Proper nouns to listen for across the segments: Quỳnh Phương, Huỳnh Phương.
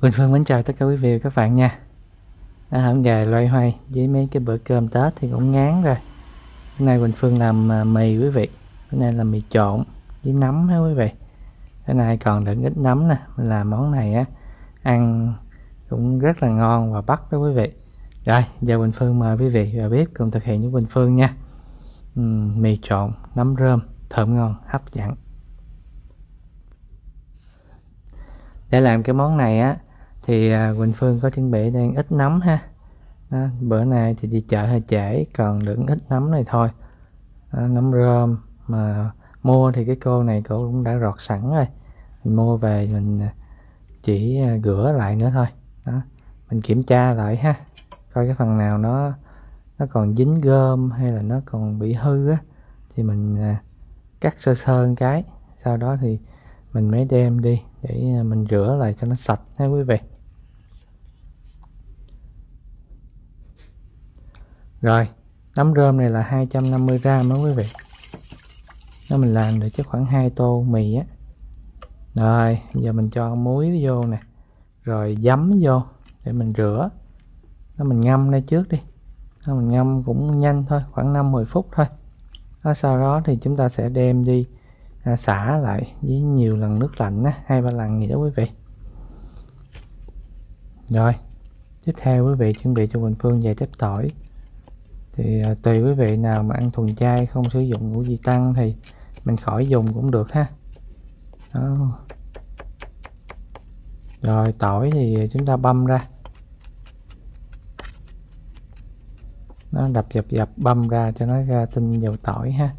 Huỳnh Phương mến chào tất cả quý vị và các bạn nha. Đã hẳn gà loay hoay với mấy cái bữa cơm Tết thì cũng ngán rồi. Hôm nay Huỳnh Phương làm mì quý vị. Hôm nay là mì trộn với nấm ha quý vị. Hôm nay còn đựng ít nấm nè. Mình làm món này á, ăn cũng rất là ngon và bắt đó quý vị. Rồi, giờ Huỳnh Phương mời quý vị và bếp cùng thực hiện với Huỳnh Phương nha. Mì trộn, nấm rơm, thơm ngon, hấp dẫn. Để làm cái món này á thì Quỳnh Phương có chuẩn bị đang ít nấm ha. Đó, bữa nay thì đi chợ hơi trễ, còn lượng ít nấm này thôi. Đó, nấm rơm mà mua thì cái cô này cô cũng đã rọt sẵn rồi, mình mua về mình chỉ rửa lại nữa thôi. Đó, mình kiểm tra lại ha, coi cái phần nào nó còn dính gom hay là nó còn bị hư á, thì mình cắt sơ một cái, sau đó thì mình mới đem đi để mình rửa lại cho nó sạch ha quý vị. Rồi, nấm rơm này là 250g đó quý vị. Nó mình làm được chắc khoảng 2 tô mì á. Rồi, giờ mình cho muối vô nè, rồi giấm vô để mình rửa. Nó mình ngâm đây trước đi. Nó mình ngâm cũng nhanh thôi, khoảng 5-10 phút thôi. Đó, sau đó thì chúng ta sẽ đem đi xả lại với nhiều lần nước lạnh á, 2-3 lần gì đó quý vị. Rồi, tiếp theo quý vị chuẩn bị cho Quỳnh Phương vài tép tỏi. Thì tùy quý vị nào mà ăn thuần chay không sử dụng ngũ vị tăng thì mình khỏi dùng cũng được ha. Đó. Rồi tỏi thì chúng ta băm ra. Nó đập băm ra cho nó ra tinh dầu tỏi ha.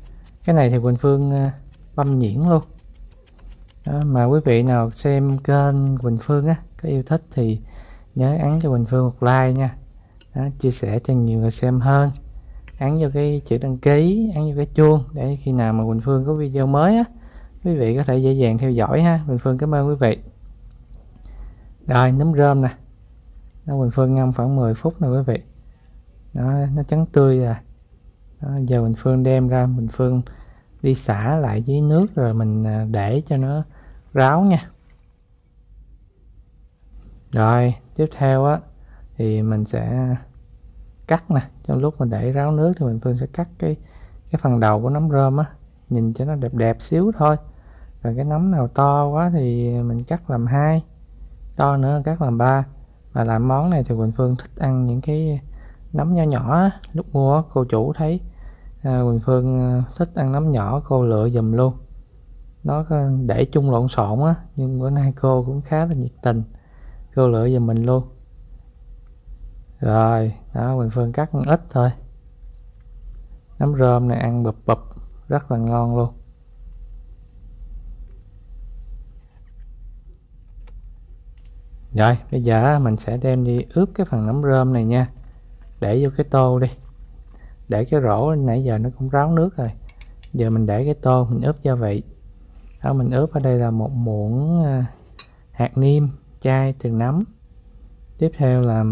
Cái này thì Quỳnh Phương băm nhuyễn luôn. Đó, mà quý vị nào xem kênh Quỳnh Phương á, có yêu thích thì nhớ ấn cho Quỳnh Phương một like nha. Đó, chia sẻ cho nhiều người xem hơn. Ấn vô cái chữ đăng ký, ấn vô cái chuông để khi nào mà Quỳnh Phương có video mới á, quý vị có thể dễ dàng theo dõi ha. Quỳnh Phương cảm ơn quý vị. Rồi, nấm rơm nè. Đó, Quỳnh Phương ngâm khoảng 10 phút nè quý vị. Đó, nó trắng tươi rồi. Đó, giờ Quỳnh Phương đem ra, Quỳnh Phương đi xả lại với nước rồi mình để cho nó ráo nha. Rồi tiếp theo á thì mình sẽ cắt nè. Trong lúc mình để ráo nước thì mình Phương sẽ cắt cái phần đầu của nấm rơm á, nhìn cho nó đẹp đẹp xíu thôi. Rồi cái nấm nào to quá thì mình cắt làm 2, to nữa cắt làm 3. Mà làm món này thì Quỳnh Phương thích ăn những cái nấm nhỏ nhỏ á. Lúc mua cô chủ thấy Huỳnh Phương thích ăn nấm nhỏ, cô lựa dùm luôn. Nó để chung lộn xộn á, nhưng bữa nay cô cũng khá là nhiệt tình, cô lựa dùm mình luôn. Rồi đó, Huỳnh Phương cắt một ít thôi. Nấm rơm này ăn bụp bụp rất là ngon luôn. Rồi bây giờ mình sẽ đem đi ướp cái phần nấm rơm này nha. Để vô cái tô đi, để cái rổ nãy giờ nó cũng ráo nước rồi, giờ mình để cái tô mình ướp gia vị. Đó, mình ướp ở đây là 1 muỗng hạt niêm chai từ nấm, tiếp theo là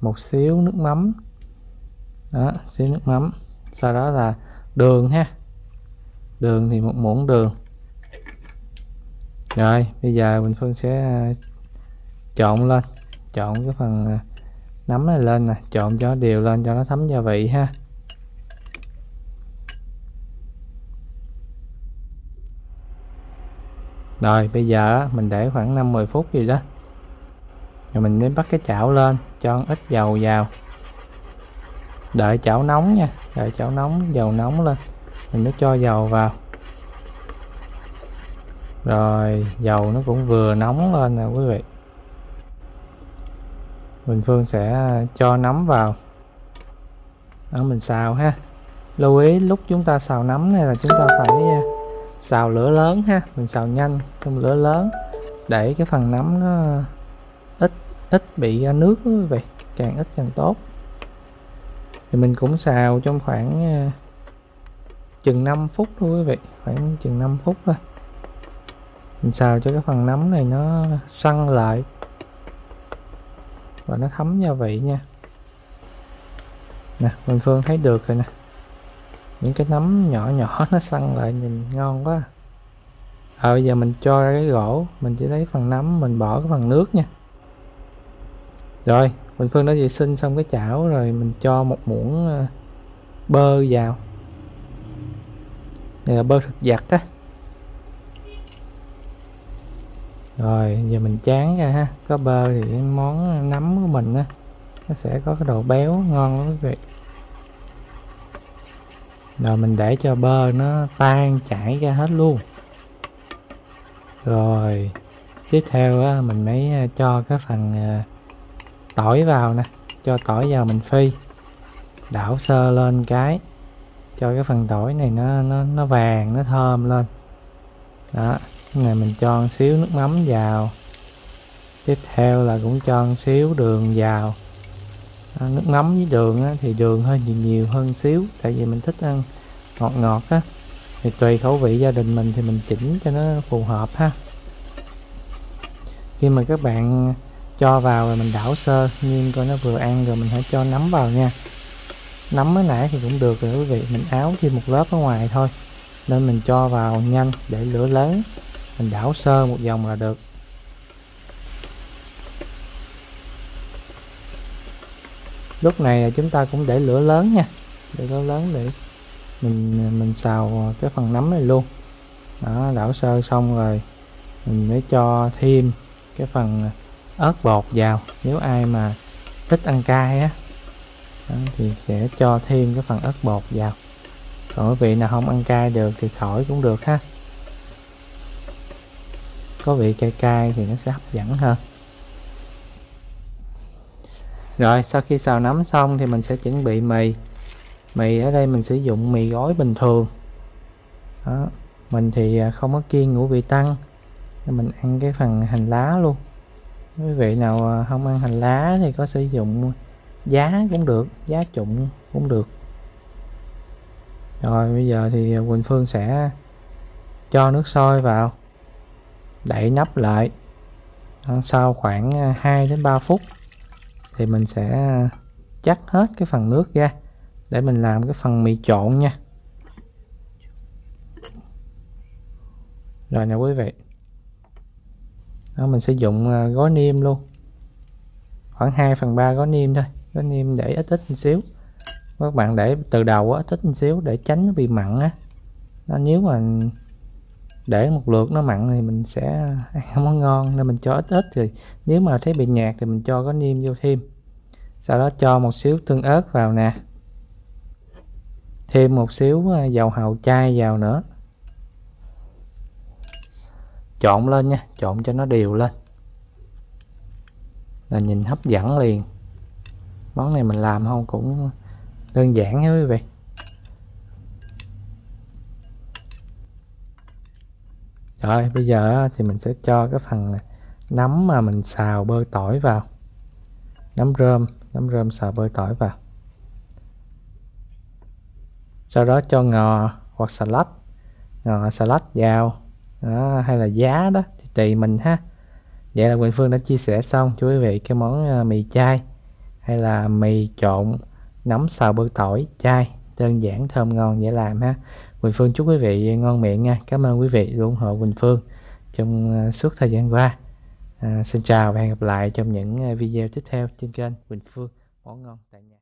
1 xíu nước mắm. Đó, xíu nước mắm, sau đó là đường ha, đường thì 1 muỗng đường. Rồi bây giờ Quỳnh Phương sẽ trộn lên, trộn cái phần nấm này lên nè, trộn cho đều lên cho nó thấm gia vị ha. Rồi bây giờ mình để khoảng 5-10 phút gì đó, rồi mình mới bắt cái chảo lên, cho ít dầu vào, đợi chảo nóng nha, đợi chảo nóng, dầu nóng lên mình mới cho dầu vào. Rồi dầu nó cũng vừa nóng lên nè quý vị. Huỳnh Phương sẽ cho nấm vào. Đó, mình xào ha. Lưu ý lúc chúng ta xào nấm này là chúng ta phải xào lửa lớn ha. Mình xào nhanh trong lửa lớn để cái phần nấm nó ít bị nước đó quý vị, càng ít càng tốt. Thì mình cũng xào trong khoảng chừng 5 phút thôi quý vị, khoảng chừng 5 phút thôi. Mình xào cho cái phần nấm này nó săn lại và nó thấm gia vị nha. Nè, Huỳnh Phương thấy được rồi nè, những cái nấm nhỏ nhỏ nó săn lại nhìn ngon quá. Bây giờ mình cho ra cái gỗ, mình chỉ lấy phần nấm, mình bỏ cái phần nước nha. Rồi Huỳnh Phương đã vệ sinh xong cái chảo rồi, mình cho một muỗng bơ vào. Đây là bơ thực vật á. Rồi giờ mình chán ra ha. Có bơ thì cái món nấm của mình á, nó sẽ có cái độ béo ngon lắm quý vị. Rồi mình để cho bơ nó tan chảy ra hết luôn. Rồi tiếp theo á, mình mới cho cái phần tỏi vào nè. Cho tỏi vào mình phi, đảo sơ lên cái, cho cái phần tỏi này nó vàng, nó thơm lên. Đó, này mình cho một xíu nước mắm vào. Tiếp theo là cũng cho một xíu đường vào. À, nước mắm với đường á, thì đường hơi nhiều hơn xíu, tại vì mình thích ăn ngọt ngọt á. Thì tùy khẩu vị gia đình mình thì mình chỉnh cho nó phù hợp ha. Khi mà các bạn cho vào rồi mình đảo sơ nghiêng coi nó vừa ăn, rồi mình hãy cho nấm vào nha. Nấm mới nãy thì cũng được rồi quý vị, mình áo thêm một lớp ở ngoài thôi, nên mình cho vào nhanh, để lửa lớn, mình đảo sơ một vòng là được. Lúc này là chúng ta cũng để lửa lớn nha, để lửa lớn để mình xào cái phần nấm này luôn. Đó, đảo sơ xong rồi mình mới cho thêm cái phần ớt bột vào. Nếu ai mà thích ăn cay á thì sẽ cho thêm cái phần ớt bột vào. Còn quý vị nào không ăn cay được thì khỏi cũng được ha. Có vị cay cay thì nó sẽ hấp dẫn hơn. Rồi sau khi xào nấm xong thì mình sẽ chuẩn bị mì. Mì ở đây mình sử dụng mì gói bình thường. Đó, mình thì không có kiêng ngũ vị tăng nên mình ăn cái phần hành lá luôn. Quý vị nào không ăn hành lá thì có sử dụng giá cũng được, giá trụng cũng được. Rồi bây giờ thì Quỳnh Phương sẽ cho nước sôi vào, đậy nắp lại. Sau khoảng 2 đến 3 phút thì mình sẽ chắc hết cái phần nước ra để mình làm cái phần mì trộn nha. Rồi nè quý vị. Đó, mình sử dụng gói niêm luôn, khoảng 2/3 gói niêm thôi. Gói niêm để ít một xíu, các bạn để từ đầu á, ít một xíu để tránh nó bị mặn á. Nếu mà để một lượt nó mặn thì mình sẽ ăn không có ngon, nên mình cho ít ít. Thì nếu mà thấy bị nhạt thì mình cho gói niêm vô thêm. Sau đó cho một xíu tương ớt vào nè, thêm một xíu dầu hào chai vào nữa. Trộn lên nha, trộn cho nó đều lên là nhìn hấp dẫn liền. Món này mình làm không cũng đơn giản nha quý vị. Rồi bây giờ thì mình sẽ cho cái phần nấm mà mình xào bơ tỏi vào. Nấm rơm xào bơ tỏi vào. Sau đó cho ngò hoặc xà lách, vào. Đó, hay là giá đó thì tùy mình ha. Vậy là Quỳnh Phương đã chia sẻ xong cho quý vị cái món mì chay hay là mì trộn nấm xào bơ tỏi chay, đơn giản thơm ngon dễ làm ha. Quỳnh Phương chúc quý vị ngon miệng nha. Cảm ơn quý vị đã ủng hộ Quỳnh Phương trong suốt thời gian qua. Xin chào và hẹn gặp lại trong những video tiếp theo trên kênh Quỳnh Phương món ngon tại nhà.